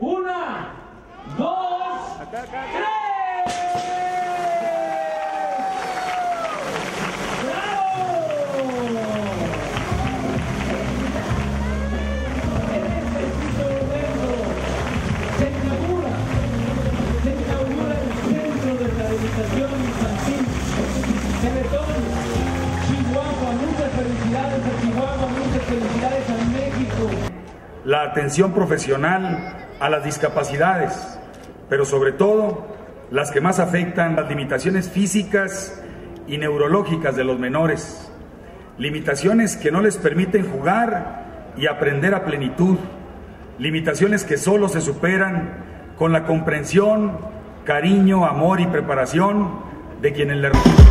Una, dos, tres. ¡Bravo! En este preciso momento se inaugura el Centro de Rehabilitación Infantil Teletón, Chihuahua. Muchas felicidades a Chihuahua, muchas felicidades a México. La atención profesional a las discapacidades, pero sobre todo las que más afectan las limitaciones físicas y neurológicas de los menores, limitaciones que no les permiten jugar y aprender a plenitud, limitaciones que solo se superan con la comprensión, cariño, amor y preparación de quienes le rodean.